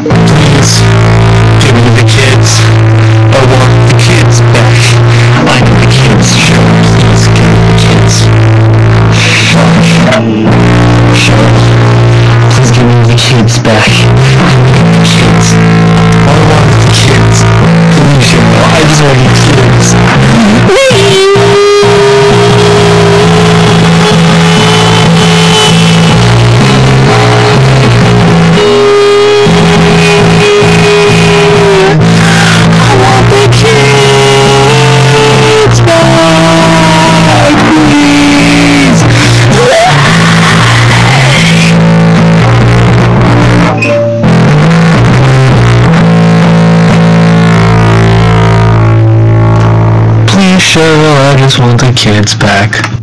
Please, give me the kids. I want the kids back. I need the kids. Sure, please give me the kids. Sure, please give me the kids back. I need the kids. I want the kids. Please, Cheryl, I just want the kids. Cheryl, I just want the kids back.